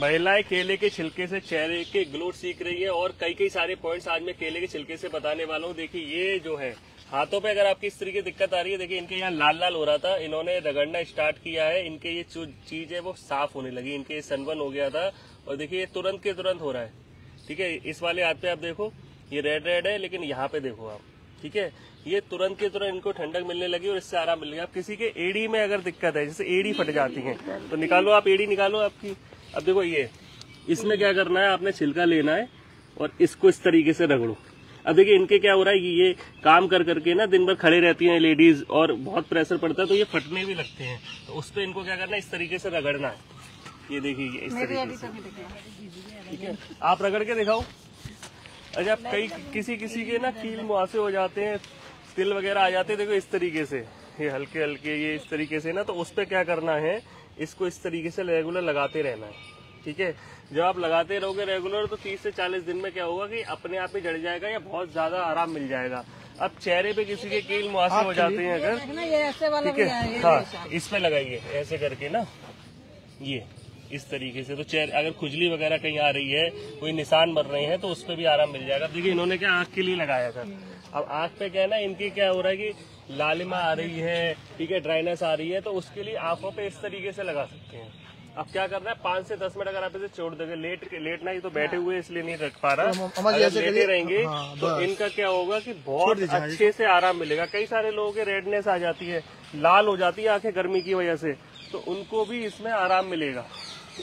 महिलाएं केले के छिलके से चेहरे के ग्लो सीख रही है और कई कई सारे पॉइंट्स आज मैं केले के छिलके से बताने वाला हूँ। देखिए ये जो है हाथों पे अगर आपकी इस तरीके की दिक्कत आ रही है, देखिए इनके यहाँ लाल लाल हो रहा था, इन्होंने रगड़ना स्टार्ट किया है, इनके ये चीज है वो साफ होने लगी, इनके सनबर्न हो गया था और देखिए ये तुरंत के तुरंत हो रहा है। ठीक है, इस वाले हाथ पे आप देखो ये रेड रेड है, लेकिन यहाँ पे देखो आप, ठीक है, ये तुरंत के तुरंत इनको ठंडक मिलने लगी और इससे आराम मिल गया। आप किसी के एड़ी में अगर दिक्कत है, जैसे एड़ी फट जाती है तो निकालो आप, एड़ी निकालो आपकी। अब देखो ये इसमें क्या करना है, आपने छिलका लेना है और इसको इस तरीके से रगड़ो। अब देखिए इनके क्या हो रहा है, ये काम कर करके ना दिन भर खड़े रहती हैं लेडीज और बहुत प्रेशर पड़ता है तो ये फटने भी लगते हैं, तो उस पर इनको क्या करना है, इस तरीके से रगड़ना है। ये देखिए इस तरीके से, ठीक है, आप रगड़ के दिखाओ। अच्छा, आप कई किसी किसी के ना कील मुहासे हो जाते हैं, तिल वगैरह आ जाते हैं, देखो इस तरीके से ये हल्के हल्के ये इस तरीके से ना, तो उस पर क्या करना है, इसको इस तरीके से रेगुलर लगाते रहना है। ठीक है, जब आप लगाते रहोगे रेगुलर तो 30 से 40 दिन में क्या होगा कि अपने आप ही जड़ जाएगा या बहुत ज्यादा आराम मिल जाएगा। अब चेहरे पे किसी के कील मुहासे हो जाते हैं अगर, ठीक है, हाँ इस पे लगाइए ऐसे करके ना, ये इस तरीके से, तो चेहरे अगर खुजली वगैरह कहीं आ रही है, कोई निशान बन रहे हैं तो उस पर भी आराम मिल जाएगा। देखिए इन्होंने क्या आँख के लिए लगाया था, अब आँख पे क्या है ना, इनकी क्या हो रहा है कि लालिमा आ रही है, ठीक है, ड्राइनेस आ रही है, तो उसके लिए आँखों पे इस तरीके से लगा सकते हैं। अब क्या करना है, 5 से 10 मिनट अगर आप इसे छोड़ देंगे, लेटना ही तो बैठे हुए इसलिए नहीं रख पा रहा, अगर लेटे रहेंगे तो इनका क्या होगा कि बहुत अच्छे से आराम मिलेगा। कई सारे लोगों के रेडनेस आ जाती है, लाल हो जाती है आंखें गर्मी की वजह से, तो उनको भी इसमें आराम मिलेगा।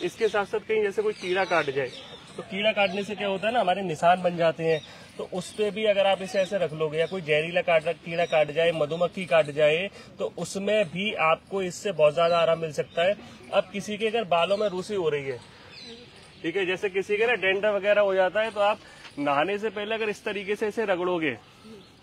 इसके साथ साथ कहीं जैसे कोई कीड़ा काट जाए तो कीड़ा काटने से क्या होता है ना, हमारे निशान बन जाते हैं, तो उस पे भी अगर आप इसे ऐसे रख लोगे, या कोई जहरीला कीड़ा काट जाए, मधुमक्खी काट जाए, तो उसमें भी आपको इससे बहुत ज्यादा आराम मिल सकता है। अब किसी के अगर बालों में रूसी हो रही है, ठीक है, जैसे किसी के ना डेंड्रफ वगैरह हो जाता है, तो आप नहाने से पहले अगर इस तरीके से इसे रगड़ोगे,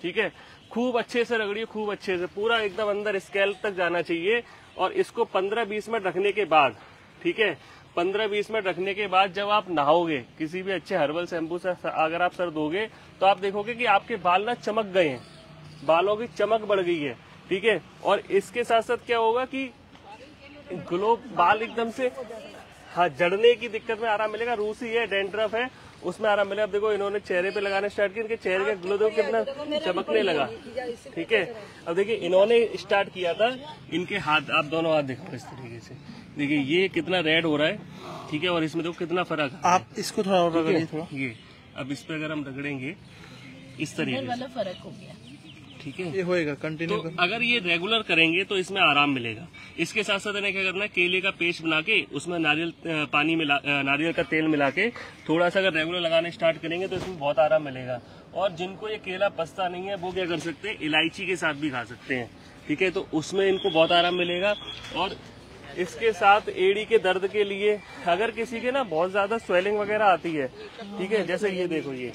ठीक है, खूब अच्छे से रगड़िए, खूब अच्छे से, पूरा एकदम अंदर स्कैल्प तक जाना चाहिए, और इसको 15-20 मिनट रखने के बाद, ठीक है, 15-20 मिनट रखने के बाद जब आप नहाओगे किसी भी अच्छे हर्बल शैम्पू से अगर आप सर दोगे तो आप देखोगे कि आपके बाल ना चमक गए हैं, बालों की चमक बढ़ गई है, ठीक है, और इसके साथ साथ क्या होगा कि ग्लो, बाल एकदम से हाँ जड़ने की दिक्कत में आराम मिलेगा, रूसी है, डेंड्रफ है, उसमें आराम मिलेगा। आप देखो इन्होंने चेहरे पे लगाने स्टार्ट किया, इनके चेहरे का ग्लो देखो कितना चमकने लगा, ठीक है। अब देखिए इन्होंने स्टार्ट किया था, इनके हाथ आप दोनों हाथ देखो इस तरीके से, देखिए ये कितना रेड हो रहा है, ठीक है, और इसमें देखो कितना फर्क है। आप इसको थोड़ा और रगड़िए, थोड़ा ये, अब इस पे अगर हम रगड़ेंगे इस तरीके से फर्क हो गया, ठीक है, ये होएगा कंटिन्यू। तो अगर ये रेगुलर करेंगे तो इसमें आराम मिलेगा। इसके साथ साथ इन्हें क्या करना है, केले का पेस्ट बना के उसमें नारियल पानी मिला, नारियल का तेल मिला के थोड़ा सा अगर रेगुलर लगाने स्टार्ट करेंगे तो इसमें बहुत आराम मिलेगा। और जिनको ये केला पसता नहीं है वो क्या कर सकते हैं, इलायची के साथ भी खा सकते हैं, ठीक है, तो उसमें इनको बहुत आराम मिलेगा। और इसके साथ एड़ी के दर्द के लिए अगर किसी के ना बहुत ज्यादा स्वेलिंग वगैरह आती है, ठीक है, जैसे ये देखो ये,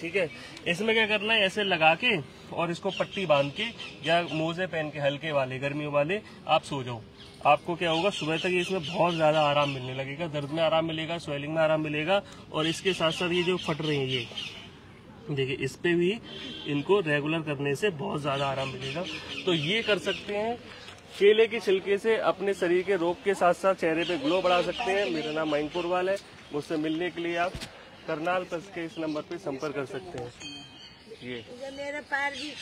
ठीक है, इसमें क्या करना है, ऐसे लगा के और इसको पट्टी बांध के या मोजे पहन के हल्के वाले गर्मियों वाले आप सो जाओ, आपको क्या होगा सुबह तक इसमें बहुत ज्यादा आराम मिलने लगेगा, दर्द में आराम मिलेगा, स्वेलिंग में आराम मिलेगा। और इसके साथ साथ ये जो फट रही है ये देखिए, इस पे भी इनको रेगुलर करने से बहुत ज्यादा आराम मिलेगा। तो ये कर सकते हैं, केले के छिलके से अपने शरीर के रोग के साथ साथ चेहरे पे ग्लो बढ़ा सकते हैं। मेरा नाम मयंक पोरवाल है, मुझसे मिलने के लिए आप करनाल प्लस के इस नंबर पे संपर्क कर सकते हैं। ये मेरा